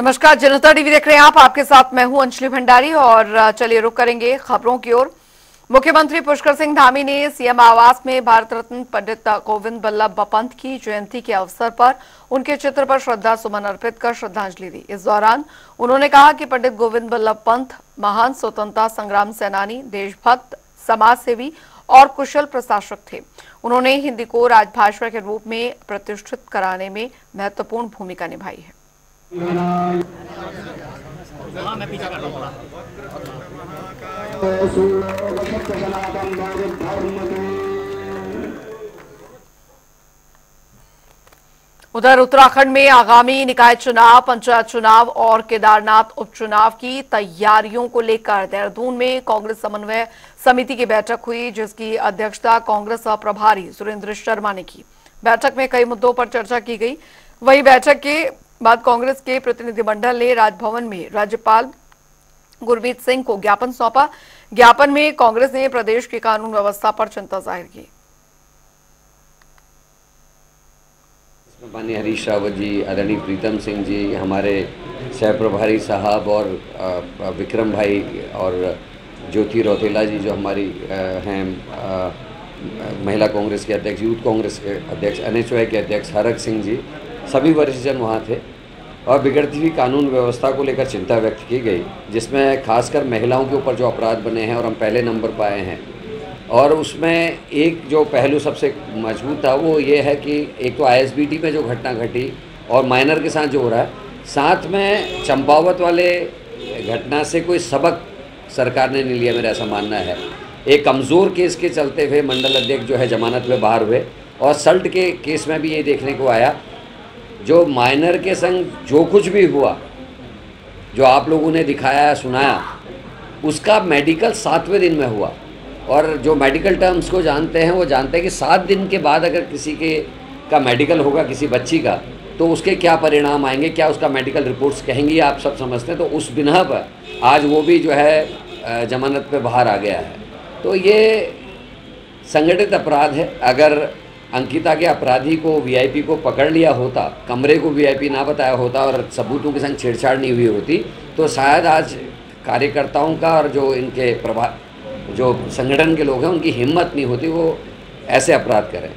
नमस्कार, जनता टीवी देख रहे हैं आप। आपके साथ मैं हूं अंजलि भंडारी और चलिए रुक करेंगे खबरों की ओर। मुख्यमंत्री पुष्कर सिंह धामी ने सीएम आवास में भारत रत्न पंडित गोविंद बल्लभ पंत की जयंती के अवसर पर उनके चित्र पर श्रद्धा सुमन अर्पित कर श्रद्धांजलि दी। इस दौरान उन्होंने कहा कि पंडित गोविंद बल्लभ पंत महान स्वतंत्रता संग्राम सेनानी, देशभक्त, समाज सेवी और कुशल प्रशासक थे। उन्होंने हिंदी को राजभाषा के रूप में प्रतिष्ठित कराने में महत्वपूर्ण भूमिका निभाई है। उधर उत्तराखंड में आगामी निकाय चुनाव, पंचायत चुनाव और केदारनाथ उपचुनाव की तैयारियों को लेकर देहरादून में कांग्रेस समन्वय समिति की बैठक हुई, जिसकी अध्यक्षता कांग्रेस प्रभारी सुरेंद्र शर्मा ने की। बैठक में कई मुद्दों पर चर्चा की गई। वहीं बैठक के बाद कांग्रेस के प्रतिनिधिमंडल ने राजभवन में राज्यपाल गुरमीत सिंह को ज्ञापन सौंपा। ज्ञापन में कांग्रेस ने प्रदेश की कानून व्यवस्था पर चिंता जाहिर की। इसमें माननीय हरीश रावत जी, अरणी प्रीतम सिंह जी, हमारे सह प्रभारी साहब और विक्रम भाई और ज्योति रौतेला जी जो हमारी हैं महिला कांग्रेस के अध्यक्ष, यूथ कांग्रेस के अध्यक्ष, NHY के अध्यक्ष हरक सिंह जी, सभी वरिष्ठजन वहाँ थे और बिगड़ती हुई कानून व्यवस्था को लेकर चिंता व्यक्त की गई, जिसमें खासकर महिलाओं के ऊपर जो अपराध बने हैं और हम पहले नंबर पर आए हैं। और उसमें एक जो पहलू सबसे मजबूत था वो ये है कि एक तो ISBT में जो घटना घटी और माइनर के साथ जो हो रहा है, साथ में चंपावत वाले घटना से कोई सबक सरकार ने नहीं लिया, मेरा ऐसा मानना है। एक कमज़ोर केस के चलते हुए मंडल अध्यक्ष जो है जमानत में बाहर हुए और सल्ट के केस में भी ये देखने को आया, जो माइनर के संग जो कुछ भी हुआ, जो आप लोगों ने दिखाया सुनाया, उसका मेडिकल 7वें दिन में हुआ। और जो मेडिकल टर्म्स को जानते हैं वो जानते हैं कि 7 दिन के बाद अगर किसी के का मेडिकल होगा, किसी बच्ची का, तो उसके क्या परिणाम आएंगे, क्या उसका मेडिकल रिपोर्ट्स कहेंगी, आप सब समझते हैं। तो उस बिना पर आज वो भी जो है जमानत पे बाहर आ गया है। तो ये संगठित अपराध है। अगर अंकिता के अपराधी को VIP को पकड़ लिया होता, कमरे को VIP ना बताया होता और सबूतों के संग छेड़छाड़ नहीं हुई होती, तो शायद आज कार्यकर्ताओं का और जो इनके जो संगठन के लोग हैं उनकी हिम्मत नहीं होती वो ऐसे अपराध करें।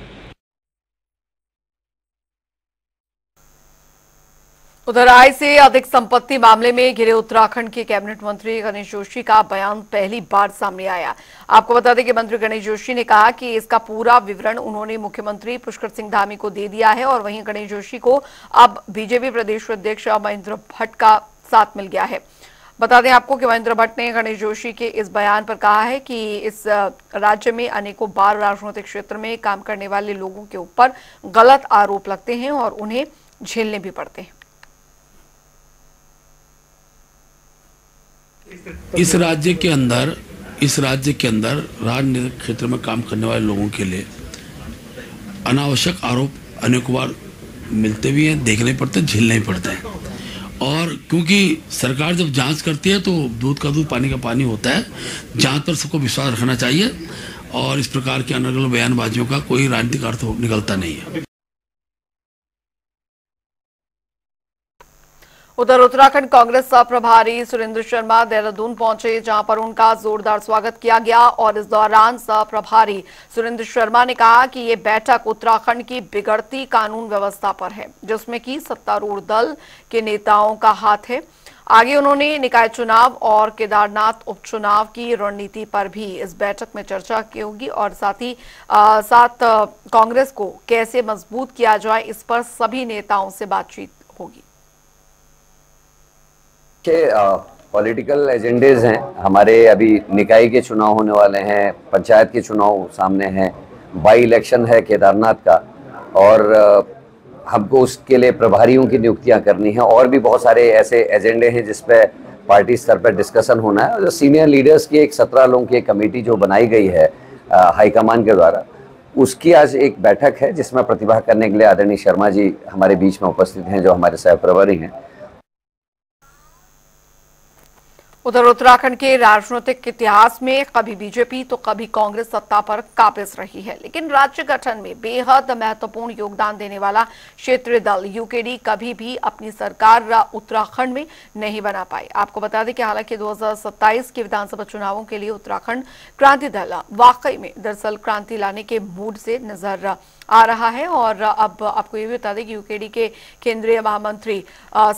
उधर आय से अधिक संपत्ति मामले में घिरे उत्तराखंड के कैबिनेट मंत्री गणेश जोशी का बयान पहली बार सामने आया। आपको बता दें कि मंत्री गणेश जोशी ने कहा कि इसका पूरा विवरण उन्होंने मुख्यमंत्री पुष्कर सिंह धामी को दे दिया है और वहीं गणेश जोशी को अब बीजेपी प्रदेश अध्यक्ष महेंद्र भट्ट का साथ मिल गया है। बता दें आपको कि महेंद्र भट्ट ने गणेश जोशी के इस बयान पर कहा है कि इस राज्य में अनेकों बार राजनीतिक क्षेत्र में काम करने वाले लोगों के ऊपर गलत आरोप लगते हैं और उन्हें झेलने भी पड़ते हैं। इस राज्य के अंदर राजनीतिक क्षेत्र में काम करने वाले लोगों के लिए अनावश्यक आरोप अनेकों बार मिलते भी हैं, देखने पड़ते हैं, झेलने पड़ते हैं। और क्योंकि सरकार जब जांच करती है तो दूध का दूध पानी का पानी होता है। जांच पर सबको विश्वास रखना चाहिए और इस प्रकार के अनर्गल बयानबाजियों का कोई राजनीतिक अर्थ निकलता नहीं है। उधर उत्तराखंड कांग्रेस सहप्रभारी सुरेंद्र शर्मा देहरादून पहुंचे, जहां पर उनका जोरदार स्वागत किया गया। और इस दौरान सहप्रभारी सुरेंद्र शर्मा ने कहा कि ये बैठक उत्तराखंड की बिगड़ती कानून व्यवस्था पर है, जिसमें कि सत्तारूढ़ दल के नेताओं का हाथ है। आगे उन्होंने निकाय चुनाव और केदारनाथ उपचुनाव की रणनीति पर भी इस बैठक में चर्चा की होगी और साथ ही साथ कांग्रेस को कैसे मजबूत किया जाए, इस पर सभी नेताओं से बातचीत होगी। के पॉलिटिकल एजेंडेज हैं हमारे। अभी निकाय के चुनाव होने वाले हैं, पंचायत के चुनाव सामने हैं, बाई इलेक्शन है केदारनाथ का और हमको उसके लिए प्रभारियों की नियुक्तियां करनी है। और भी बहुत सारे ऐसे एजेंडे हैं जिस पे पार्टी स्तर पर डिस्कशन होना है। और जो सीनियर लीडर्स की एक 17 लोगों की एक कमेटी जो बनाई गई है हाईकमान के द्वारा, उसकी आज एक बैठक है जिसमें प्रतिभा करने के लिए आदरणीय शर्मा जी हमारे बीच में उपस्थित हैं, जो हमारे सहप्रभारी हैं। उधर उत्तराखंड के राजनीतिक इतिहास में कभी बीजेपी तो कभी कांग्रेस सत्ता पर काबिज रही है, लेकिन राज्य गठन में बेहद महत्वपूर्ण योगदान देने वाला क्षेत्रीय दल यूकेडी कभी भी अपनी सरकार उत्तराखंड में नहीं बना पाई। आपको बता दें कि हालांकि 2027 के विधानसभा चुनावों के लिए उत्तराखंड क्रांति दल वाकई में दरअसल क्रांति लाने के मूड से नजर आ रहा है। और अब आपको ये भी बता दें कि यूकेडी के केंद्रीय महामंत्री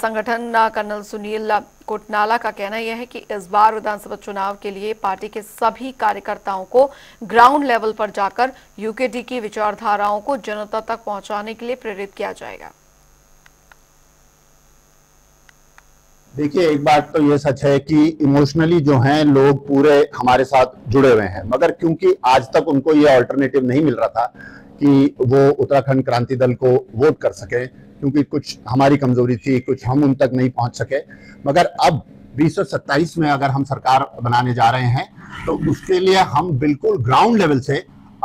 संगठन कर्नल सुनील कोटनाला का कहना यह है कि इस बार विधानसभा चुनाव के लिए पार्टी के सभी कार्यकर्ताओं को ग्राउंड लेवल पर जाकर यूकेडी की विचारधाराओं को जनता तक पहुंचाने के लिए प्रेरित किया जाएगा। देखिए, एक बात तो ये सच है कि इमोशनली जो हैं लोग पूरे हमारे साथ जुड़े हुए हैं, मगर क्योंकि आज तक उनको ये ऑल्टरनेटिव नहीं मिल रहा था कि वो उत्तराखंड क्रांति दल को वोट कर सके, क्योंकि कुछ हमारी कमजोरी थी, कुछ हम उन तक नहीं पहुंच सके, मगर अब 2027 में अगर हम सरकार बनाने जा रहे हैं तो उसके लिए हम बिल्कुल ग्राउंड लेवल से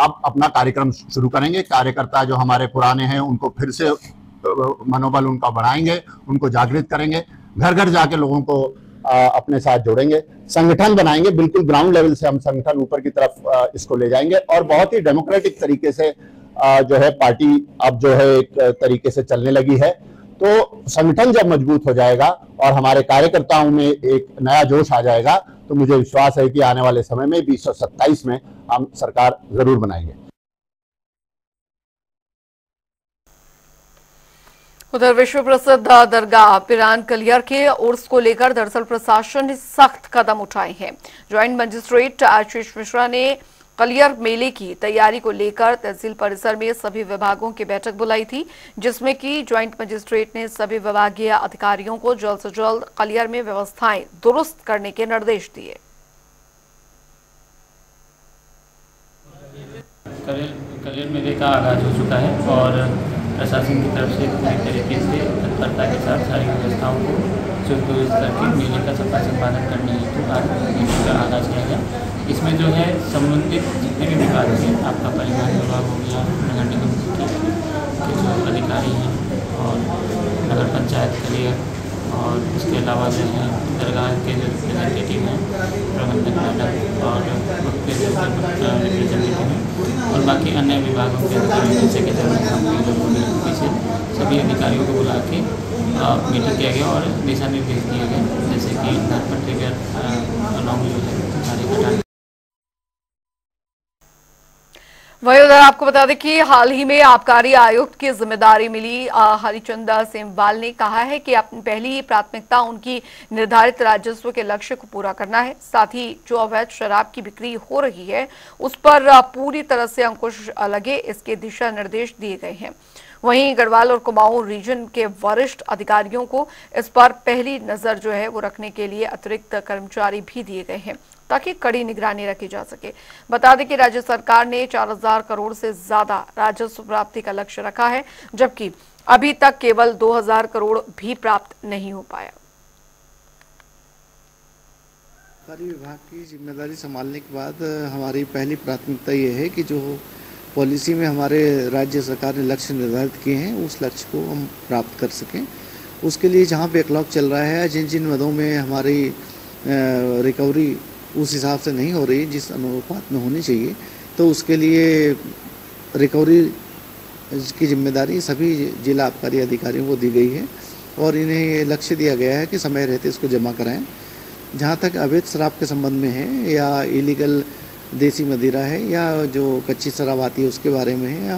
अब अपना कार्यक्रम शुरू करेंगे। कार्यकर्ता जो हमारे पुराने हैं उनको फिर से मनोबल उनका बढ़ाएंगे, उनको जागृत करेंगे, घर घर जाके लोगों को अपने साथ जोड़ेंगे, संगठन बनाएंगे, बिल्कुल ग्राउंड लेवल से हम संगठन ऊपर की तरफ इसको ले जाएंगे और बहुत ही डेमोक्रेटिक तरीके से जो है पार्टी अब जो है एक तरीके से चलने लगी है। तो संगठन जब मजबूत हो जाएगा और हमारे कार्यकर्ताओं में एक नया जोश आ जाएगा तो मुझे विश्वास है कि आने वाले समय में 2027 में हम सरकार जरूर बनाएंगे। उधर विश्व प्रसिद्ध दरगाह पिरान कलियर के उर्स को लेकर दरअसल प्रशासन ने सख्त कदम उठाए हैं। ज्वाइंट मजिस्ट्रेट आशीष मिश्रा ने कलियर मेले की तैयारी को लेकर तहसील परिसर में सभी विभागों की बैठक बुलाई थी, जिसमें कि ज्वाइंट मजिस्ट्रेट ने सभी विभागीय अधिकारियों को जल्द से जल्द कलियर में व्यवस्थाएं दुरुस्त करने के निर्देश दिए। कलियर मेले का आगाज हो चुका है और प्रशासन की तरफ से पूरी तरीके से तत्परता के साथ सारी व्यवस्थाओं को सुदृढ़ करके मेले का सफल संपादन करने हेतु आज का आगाज किया गया। इसमें जो है संबंधित जितने भी विभाग हैं, आपका परिवहन विभाग हो गया, नगर निगम के जो अधिकारी हैं और नगर पंचायत कलियर और इसके अलावा जो है दरगाह के जो रिप्रेजेंटेटिव हैं, प्रबंधक मंडल और उसके जो रिप्रेजेंटेटिव हैं और बाकी अन्य विभागों के अधिकारी सेक्रेटरी से सभी अधिकारियों को बुला के मीटिंग किया गया और दिशा निर्देश दिए गए, जैसे कि घर पट्टीगत अलॉन्ग जो है। वहीं उधर आपको बता दें कि हाल ही में आबकारी आयुक्त की जिम्मेदारी मिली हरिचंद सेमवाल ने कहा है कि अपनी पहली प्राथमिकता उनकी निर्धारित राजस्व के लक्ष्य को पूरा करना है, साथ ही जो अवैध शराब की बिक्री हो रही है उस पर पूरी तरह से अंकुश लगे, इसके दिशा निर्देश दिए गए हैं। वहीं गढ़वाल और कुमाऊं रीजन के वरिष्ठ अधिकारियों को इस पर पहली नजर जो है वो रखने के लिए अतिरिक्त कर्मचारी भी दिए गए हैं ताकि कड़ी निगरानी रखी जा सके। बता दें कि राज्य सरकार ने 4000 करोड़ से ज्यादा राजस्व प्राप्ति का लक्ष्य रखा है, जबकि अभी तक केवल 2000 करोड़ भी प्राप्त नहीं हो पाया। आबकारी विभाग की जिम्मेदारी संभालने के बाद हमारी पहली प्राथमिकता ये है कि जो पॉलिसी में हमारे राज्य सरकार ने लक्ष्य निर्धारित किए हैं उस लक्ष्य को हम प्राप्त कर सकें। उसके लिए जहाँ बैकलॉग चल रहा है, जिन जिन मदों में हमारी रिकवरी उस हिसाब से नहीं हो रही जिस अनुपात में होनी चाहिए, तो उसके लिए रिकवरी की जिम्मेदारी सभी जिला आबकारी अधिकारियों को दी गई है और इन्हें ये लक्ष्य दिया गया है कि समय रहते इसको जमा कराएं। जहाँ तक अवैध शराब के संबंध में है या इलीगल देसी मदिरा है या जो कच्ची शराब आती है उसके बारे में है या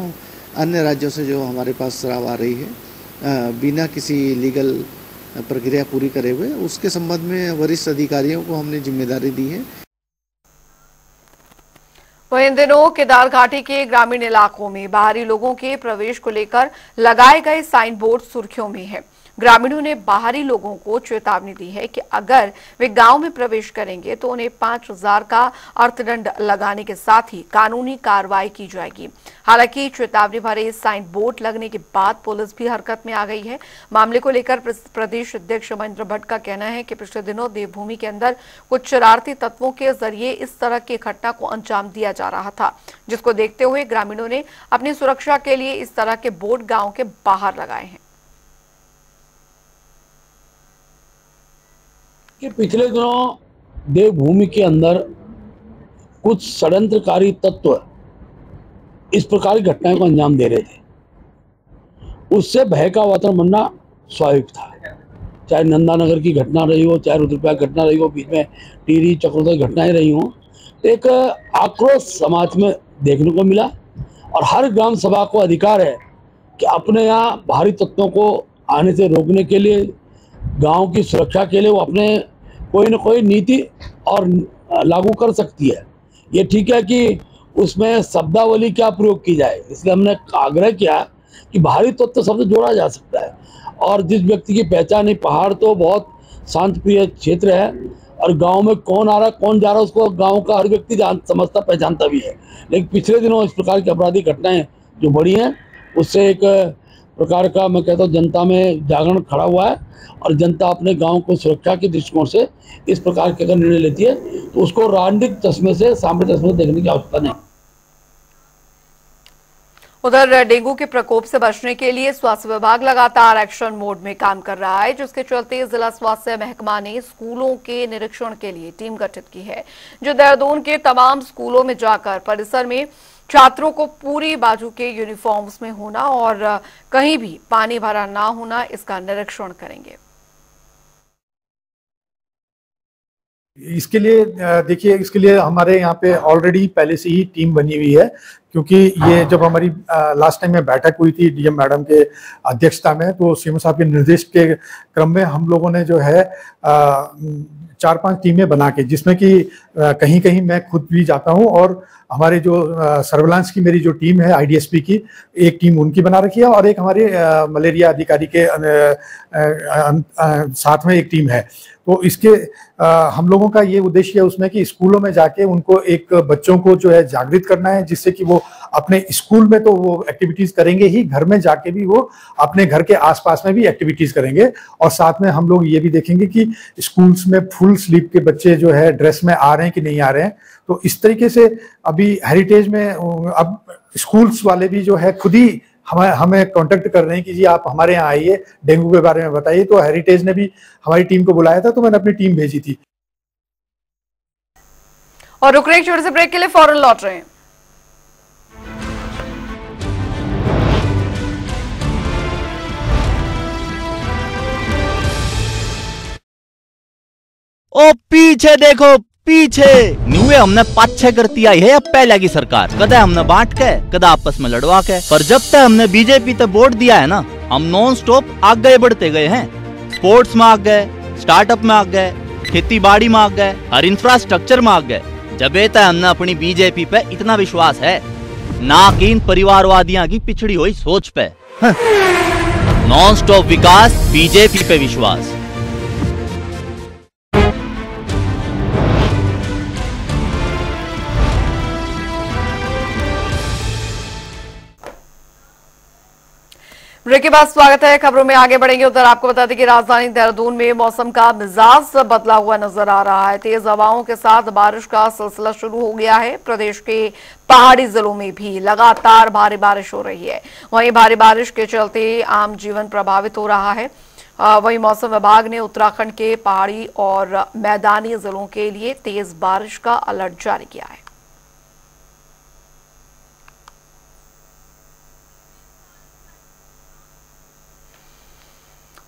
अन्य राज्यों से जो हमारे पास शराब आ रही है बिना किसी लीगल प्रक्रिया पूरी करे हुए, उसके संबंध में वरिष्ठ अधिकारियों को हमने जिम्मेदारी दी है। वहीं इन दिनों केदार घाटी के ग्रामीण इलाकों में बाहरी लोगों के प्रवेश को लेकर लगाए गए साइन बोर्ड सुर्खियों में है। ग्रामीणों ने बाहरी लोगों को चेतावनी दी है कि अगर वे गांव में प्रवेश करेंगे तो उन्हें 5000 का अर्थदंड लगाने के साथ ही कानूनी कार्रवाई की जाएगी। हालांकि चेतावनी भरे साइन बोर्ड लगने के बाद पुलिस भी हरकत में आ गई है। मामले को लेकर प्रदेश अध्यक्ष महेंद्र भट्ट का कहना है कि पिछले दिनों देवभूमि के अंदर कुछ शरारती तत्वों के जरिए इस तरह की घटना को अंजाम दिया जा रहा था, जिसको देखते हुए ग्रामीणों ने अपनी सुरक्षा के लिए इस तरह के बोर्ड गाँव के बाहर लगाए हैं। कि पिछले दिनों देवभूमि के अंदर कुछ षड्यंत्रकारी तत्व इस प्रकार की घटनाएं को अंजाम दे रहे थे। उससे भय का वातावरण बनना स्वाभाविक था, चाहे नंदानगर की घटना रही हो, चाहे रुद्रप्रयाग की घटना रही हो, बीच में टिहरी चक्रधर घटनाएं रही हों। एक आक्रोश समाज में देखने को मिला और हर ग्राम सभा को अधिकार है कि अपने यहाँ बाहरी तत्वों को आने से रोकने के लिए, गांव की सुरक्षा के लिए वो अपने कोई न कोई नीति और लागू कर सकती है। ये ठीक है कि उसमें शब्दावली क्या प्रयोग की जाए, इसलिए हमने आग्रह किया कि बाहरी तत्व शब्द जोड़ा जा सकता है। और जिस व्यक्ति की पहचान है, पहाड़ तो बहुत शांत प्रिय क्षेत्र है और गांव में कौन आ रहा है कौन जा रहा है उसको गांव का हर व्यक्ति समझता पहचानता भी है, लेकिन पिछले दिनों इस प्रकार की अपराधी घटनाएं जो बढ़ी हैं उससे एक प्रकार का मैं कहता हूँ जनता में जागरण खड़ा हुआ है और जनता अपने गांव को सुरक्षा के दृष्टिकोण से इस प्रकार के अगर निर्णय लेती है तो उसको राजनीतिक चश्मे से, सामरिक चश्मे से देखने की आवश्यकता नहीं। उधर डेंगू के प्रकोप से बचने के लिए स्वास्थ्य विभाग लगातार एक्शन मोड में काम कर रहा है, जिसके चलते जिला स्वास्थ्य महकमा ने स्कूलों के निरीक्षण के लिए टीम गठित की है, जो देहरादून के तमाम स्कूलों में जाकर परिसर में छात्रों को पूरी बाजू के यूनिफॉर्म्स में होना और कहीं भी पानी भरा ना होना, इसका निरीक्षण करेंगे। इसके लिए देखिए, इसके लिए हमारे यहाँ पे ऑलरेडी पहले से ही टीम बनी हुई है, क्योंकि ये जब हमारी लास्ट टाइम में बैठक हुई थी डीएम मैडम के अध्यक्षता में, तो सीएम साहब के निर्देश के क्रम में हम लोगों ने जो है 4-5 टीमें बना के, जिसमें कि कहीं कहीं मैं खुद भी जाता हूं और हमारे जो सर्विलांस की मेरी जो टीम है आईडीएसपी की, एक टीम उनकी बना रखी है और एक हमारे मलेरिया अधिकारी के साथ में एक टीम है। तो इसके हम लोगों का ये उद्देश्य है उसमें कि स्कूलों में जाके उनको एक बच्चों को जो है जागृत करना है, जिससे कि वो अपने स्कूल में तो वो एक्टिविटीज करेंगे ही, घर में जाके भी वो अपने घर के आसपास में भी एक्टिविटीज करेंगे। और साथ में हम लोग ये भी देखेंगे कि स्कूल्स में फुल स्लीव के बच्चे जो है ड्रेस में आ रहे हैं कि नहीं आ रहे हैं। तो इस तरीके से अभी हेरिटेज में अब स्कूल्स वाले भी जो है खुद ही हमें कांटेक्ट कर रहे हैं कि जी आप हमारे यहाँ आइए, डेंगू के बारे में बताइए। तो हेरिटेज ने भी हमारी टीम को बुलाया था, तो मैंने अपनी टीम भेजी थी। और रुक रहे हैं छोटे से ब्रेक के लिए, फौरन लौट रहे हैं। ओ पीछे देखो पीछे, न्यूए हमने 5-6 करती आई है अब पहले की सरकार, कदे हमने बांट के कदे आपस में लड़वा के, पर जब तक हमने बीजेपी तक वोट दिया है ना, हम नॉन स्टॉप आगे बढ़ते गए हैं। स्पोर्ट्स में आ गए, स्टार्टअप में आ गए, खेती बाड़ी में आ गए और इंफ्रास्ट्रक्चर में आ गए। जब तक हमने अपनी बीजेपी पे इतना विश्वास है ना कि इन परिवारवादियों की पिछड़ी हुई सोच पे। नॉन स्टॉप विकास, बीजेपी पे विश्वास। ब्रेक के बाद स्वागत है, खबरों में आगे बढ़ेंगे। उधर आपको बता दें कि राजधानी देहरादून में मौसम का मिजाज बदला हुआ नजर आ रहा है। तेज हवाओं के साथ बारिश का सिलसिला शुरू हो गया है। प्रदेश के पहाड़ी जिलों में भी लगातार भारी बारिश हो रही है। वहीं भारी बारिश के चलते आम जीवन प्रभावित हो रहा है। वहीं मौसम विभाग ने उत्तराखंड के पहाड़ी और मैदानी जिलों के लिए तेज बारिश का अलर्ट जारी किया है।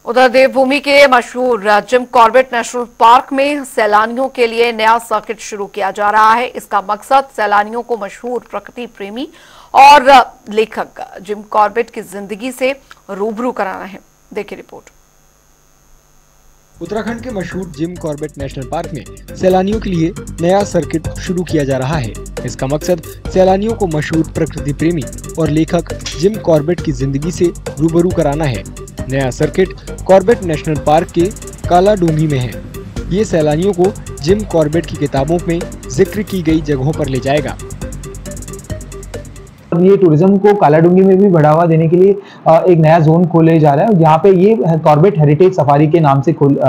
उधर देवभूमि के मशहूर जिम कॉर्बेट नेशनल पार्क में सैलानियों के लिए नया सर्किट शुरू किया जा रहा है। इसका मकसद सैलानियों को मशहूर प्रकृति प्रेमी और लेखक जिम कॉर्बेट की जिंदगी से रूबरू कराना है। देखिए रिपोर्ट। उत्तराखंड के मशहूर जिम कॉर्बेट नेशनल पार्क में सैलानियों के लिए नया सर्किट शुरू किया जा रहा है। इसका मकसद सैलानियों को मशहूर प्रकृति प्रेमी और लेखक जिम कॉर्बेट की जिंदगी से रूबरू कराना है। नया सर्किट कॉर्बेट नेशनल पार्क के कालाडूंगी में है। ये सैलानियों को जिम कॉर्बेट की किताबों में जिक्र की गई जगहों पर ले जाएगा। ये टूरिज्म को कालाडूंगी में भी बढ़ावा देने के लिए एक नया जोन खोले जा रहा है। यहाँ पे ये कॉर्बेट हेरिटेज सफारी के नाम से खोल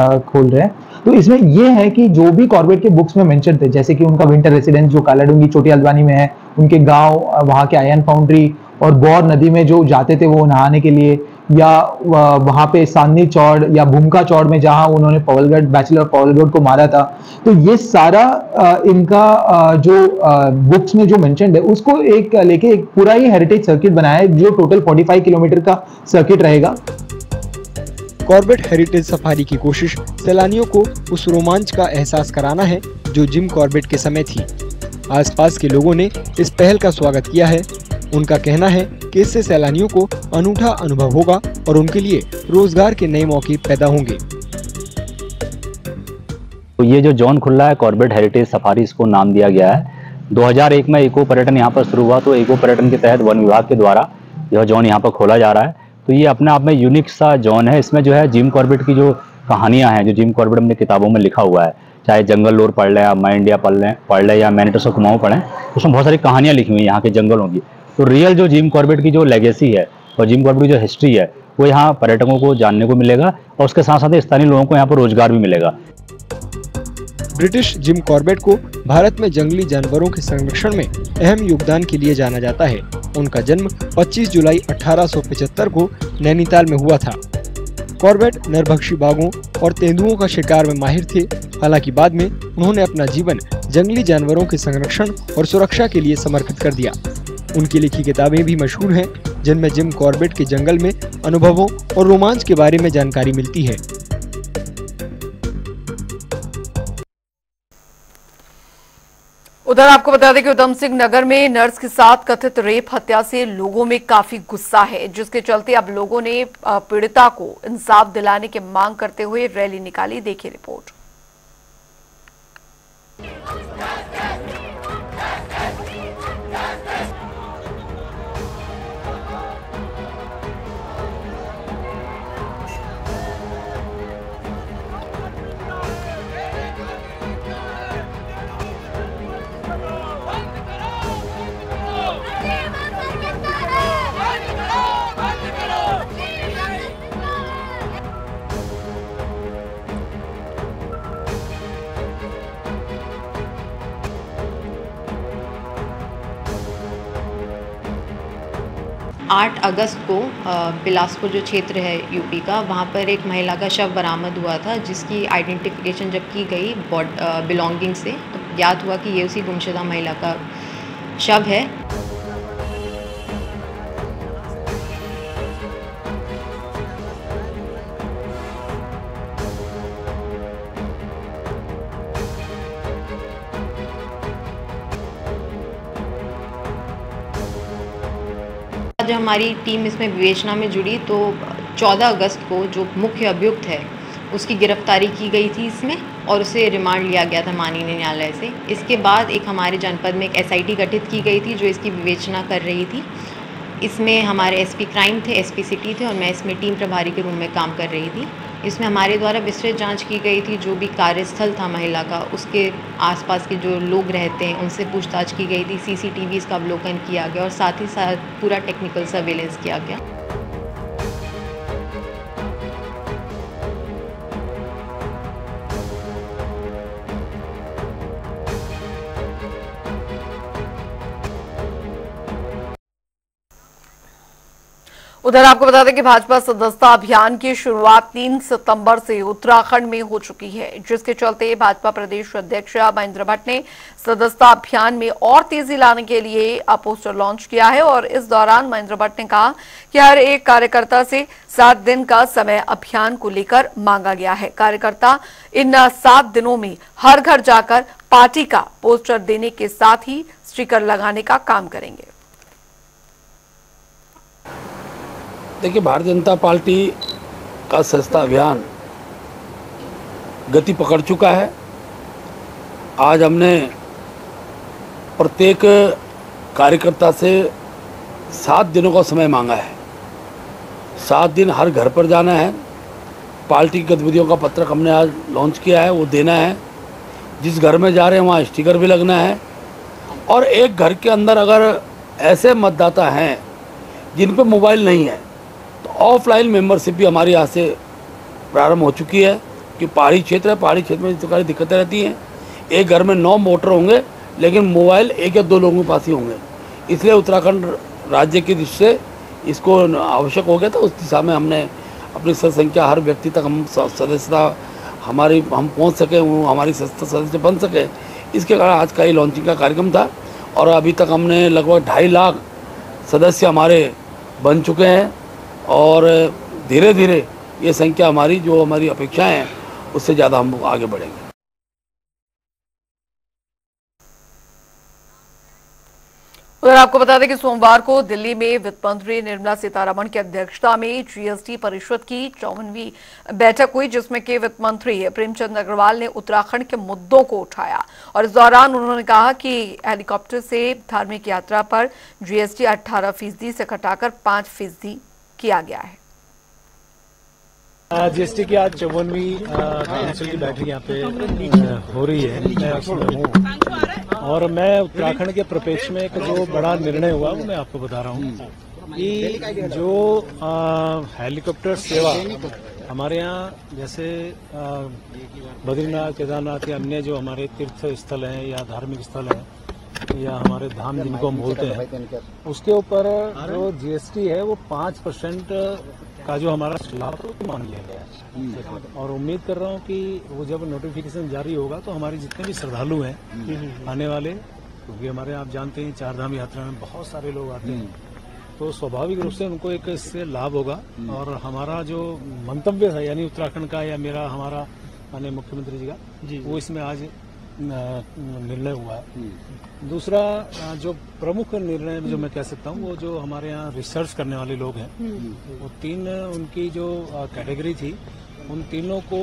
रहे हैं। तो इसमें ये है कि जो भी कॉर्बेट के बुक्स में मेंशन थे, जैसे कि उनका विंटर रेसिडेंस जो कालाडूंगी छोटी हल्द्वानी में है, उनके गांव, वहाँ के आयन फाउंड्री और गौर नदी में जो जाते थे वो नहाने के लिए, या वहाँ पे सान्नी चौड़ या भूमका चौड़ में जहाँ उन्होंने पवलगढ़ बैचलर पवलगढ़ को मारा था। तो ये सारा इनका जो बुक्स में जो मेंशन्ड है उसको एक लेके एक पूरा ही हेरिटेज सर्किट बनाया है जो टोटल 45 किलोमीटर का सर्किट रहेगा। कॉर्बेट हेरिटेज सफारी की कोशिश सैलानियों को उस रोमांच का एहसास कराना है जो जिम कॉर्बेट के समय थी। आसपास के लोगों ने इस पहल का स्वागत किया है। उनका कहना है कि इससे सैलानियों को अनूठा अनुभव होगा और उनके लिए रोजगार के नए मौके पैदा होंगे। ये जो जोन खुला है कॉर्बेट हेरिटेज सफारी, इसको नाम दिया गया है। 2001 में इको पर्यटन यहाँ पर शुरू हुआ, तो इको पर्यटन के तहत वन विभाग के द्वारा यह जोन यहाँ पर खोला जा रहा है। तो ये अपने आप में यूनिक सा जोन है। इसमें जो है जिम कॉर्बेट की जो कहानियाँ हैं, जो जिम कॉर्बेट हमने किताबों में लिखा हुआ है, चाहे जंगल लोर पढ़ लें या माई इंडिया पढ़ लें या मैनिटोबा कुमाऊँ पढ़ें, उसमें बहुत सारी कहानियाँ लिखी हुई हैं यहाँ के जंगलों की। तो रियल जो जिम कॉर्बेट की जो लेगेसी है और जिम कॉर्बेट की जो हिस्ट्री है वो यहाँ पर्यटकों को जानने को मिलेगा और उसके साथ साथ स्थानीय लोगों को यहाँ पर रोजगार भी मिलेगा। ब्रिटिश जिम कॉर्बेट को भारत में जंगली जानवरों के संरक्षण में अहम योगदान के लिए जाना जाता है। उनका जन्म 25 जुलाई 1875 को नैनीताल में हुआ था। कॉर्बेट नरभक्षी बाघों और तेंदुओं का शिकार में माहिर थे। हालांकि बाद में उन्होंने अपना जीवन जंगली जानवरों के संरक्षण और सुरक्षा के लिए समर्पित कर दिया। उनकी लिखी किताबें भी मशहूर हैं, जिनमें जिम कॉर्बेट के जंगल में अनुभवों और रोमांच के बारे में जानकारी मिलती है। उधर आपको बता दें कि उधम सिंह नगर में नर्स के साथ कथित रेप हत्या से लोगों में काफी गुस्सा है, जिसके चलते अब लोगों ने पीड़िता को इंसाफ दिलाने की मांग करते हुए रैली निकाली। देखिए रिपोर्ट। अगस्त को बिलासपुर जो क्षेत्र है यूपी का, वहाँ पर एक महिला का शव बरामद हुआ था, जिसकी आइडेंटिफिकेशन जब की गई बिलोंगिंग से, तो ज्ञात हुआ कि ये उसी गुमशुदा महिला का शव है। जब हमारी टीम इसमें विवेचना में जुड़ी तो 14 अगस्त को जो मुख्य अभियुक्त है उसकी गिरफ्तारी की गई थी इसमें, और उसे रिमांड लिया गया था माननीय न्यायालय से। इसके बाद एक हमारे जनपद में एक एसआईटी गठित की गई थी जो इसकी विवेचना कर रही थी। इसमें हमारे एसपी क्राइम थे, एसपी सिटी थे और मैं इसमें टीम प्रभारी के रूप में काम कर रही थी। इसमें हमारे द्वारा विस्तृत जांच की गई थी। जो भी कार्यस्थल था महिला का, उसके आसपास के जो लोग रहते हैं उनसे पूछताछ की गई थी। सीसीटीवी का अवलोकन किया गया और साथ ही साथ पूरा टेक्निकल सर्वेलेंस किया गया। उधर आपको बता दें कि भाजपा सदस्यता अभियान की शुरुआत 3 सितंबर से उत्तराखंड में हो चुकी है, जिसके चलते भाजपा प्रदेश अध्यक्ष महेंद्र भट्ट ने सदस्यता अभियान में और तेजी लाने के लिए पोस्टर लॉन्च किया है। और इस दौरान महेंद्र भट्ट ने कहा कि हर एक कार्यकर्ता से 7 दिन का समय अभियान को लेकर मांगा गया है। कार्यकर्ता इन 7 दिनों में हर घर जाकर पार्टी का पोस्टर देने के साथ ही स्टिकर लगाने का काम करेंगे। देखिए, भारतीय जनता पार्टी का सस्ता अभियान गति पकड़ चुका है। आज हमने प्रत्येक कार्यकर्ता से 7 दिनों का समय मांगा है। 7 दिन हर घर पर जाना है। पार्टी की गतिविधियों का पत्रक हमने आज लॉन्च किया है, वो देना है। जिस घर में जा रहे हैं वहाँ स्टिकर भी लगना है। और एक घर के अंदर अगर ऐसे मतदाता हैं जिन पर मोबाइल नहीं है तो ऑफलाइन मेंबरशिप भी हमारे यहाँ से प्रारंभ हो चुकी है कि पहाड़ी क्षेत्र है, पहाड़ी क्षेत्र में इस प्रकार की दिक्कतें रहती हैं। एक घर में 9 मोटर होंगे लेकिन मोबाइल 1 या 2 लोगों के पास ही होंगे। इसलिए उत्तराखंड राज्य की दृष्टि से इसको आवश्यक हो गया था, उस दिशा में हमने अपनी संख्या हर व्यक्ति तक हम सदस्यता हमारी हम पहुंच सके, वो हमारी सदस्य बन सके, इसके कारण आज का ही लॉन्चिंग का कार्यक्रम था। और अभी तक हमने लगभग 2.5 लाख सदस्य हमारे बन चुके हैं और धीरे धीरे ये संख्या हमारी जो हमारी अपेक्षाएं हैं उससे ज़्यादा हम आगे बढ़ेंगे। उधर आपको बता दें कि सोमवार को दिल्ली में वित्त मंत्री निर्मला सीतारामन की अध्यक्षता में जीएसटी परिषद की 54वीं बैठक हुई, जिसमें के वित्त मंत्री प्रेमचंद अग्रवाल ने उत्तराखंड के मुद्दों को उठाया और इस दौरान उन्होंने कहा कि हेलीकॉप्टर से धार्मिक यात्रा पर जीएसटी 18% से घटाकर 5% किया गया है। जीएसटी की आज 54वीं काउंसिल की बैठक यहाँ पे हो रही है और मैं उत्तराखंड के प्रपेक्ष में एक जो बड़ा निर्णय हुआ वो मैं आपको बता रहा हूँ कि जो हेलीकॉप्टर सेवा हमारे यहाँ जैसे बद्रीनाथ, केदारनाथ या अन्य जो हमारे तीर्थ स्थल हैं या धार्मिक स्थल हैं या हमारे धाम जिनको हम बोलते हैं, उसके ऊपर जो जीएसटी है वो 5% का जो हमारा लाभ तो मान लिया गया और उम्मीद कर रहा हूँ कि वो जब नोटिफिकेशन जारी होगा तो हमारे जितने भी श्रद्धालु हैं आने वाले, क्योंकि हमारे आप जानते हैं 4 धाम यात्रा में बहुत सारे लोग आते हैं, तो स्वाभाविक रूप से उनको एक इससे लाभ होगा। और हमारा जो मंतव्य है यानी उत्तराखंड का या मेरा हमारा माननीय मुख्यमंत्री जी का, वो इसमें आज निर्णय हुआ है। दूसरा जो प्रमुख निर्णय जो मैं कह सकता हूँ वो जो हमारे यहाँ रिसर्च करने वाले लोग हैं वो 3 उनकी जो कैटेगरी थी उन तीनों को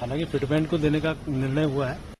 हालांकि फिटमेंट को देने का निर्णय हुआ है,